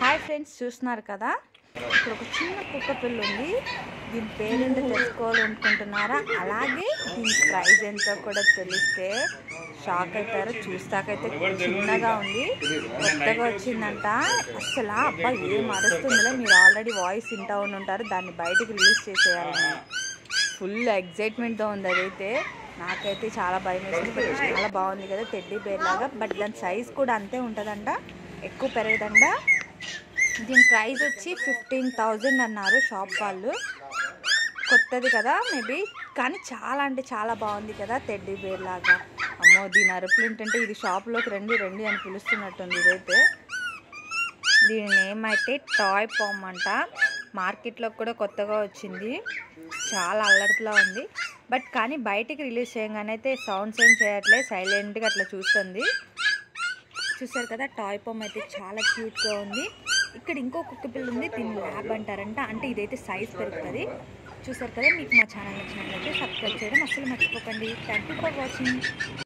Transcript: Hi friends, చూస్తున్నారు కదా ఇక్కడ ఒక చిన్న కుక్క పిల్ల ఉంది. దీని పేరెంట్ తెలుసుకోవాలనుకుంటున్నారా? అలాగే దీని ప్రైజ్ ఎంతో కూడా తెలిస్తే షాక్ అవుతారు. చూస్తాకైతే చిన్నగా ఉంది, కొత్తగా వచ్చిందంట. అసలు అబ్బా ఏం అరుస్తుందో మీరు ఆల్రెడీ వాయిస్ వింటూ ఉంటారు. దాన్ని బయటకు రిలీజ్ చేసేయాలని ఫుల్ ఎగ్జైట్మెంట్తో ఉంది. అదైతే నాకైతే చాలా భయం వేసింది. చాలా బాగుంది కదా, టెడ్డీ బేర్ లాగా. బట్ దాని సైజ్ కూడా అంతే ఉంటుందంట, ఎక్కువ పెరగదంట. దీని ప్రైస్ వచ్చి 15,000 అన్నారు షాప్ వాళ్ళు. కొత్తది కదా మేబీ, కానీ చాలా అంటే చాలా బాగుంది కదా, టెడ్డీ బేర్ లాగా. అమ్మో దీని అరుపులు ఏంటంటే ఇది షాప్లోకి రండి రండి అని పిలుస్తున్నట్టుంది. ఇదైతే దీని నేమ్ అయితే టాయ్ పామ్ అంట. మార్కెట్లోకి కూడా కొత్తగా వచ్చింది. చాలా అల్లరిలా ఉంది. బట్ కానీ బయటికి రిలీజ్ చేయగానే అయితే సౌండ్స్ ఏం చేయట్లేదు, సైలెంట్గా అట్లా చూస్తుంది. చూసారు కదా, టాయ్ పామ్ అయితే చాలా క్యూట్గా ఉంది. ఇక్కడ ఇంకో కుక్క పిల్ల ఉంది, దీన్ని ల్యాబ్ అంటారంట. అంటే ఇదైతే సైజ్ పెరుగుతుంది. చూసారు కదా, మీకు మా ఛానల్ నచ్చినట్లయితే సబ్స్క్రైబ్ చేయడం అస్సలు మర్చిపోకండి. Thank you for watching.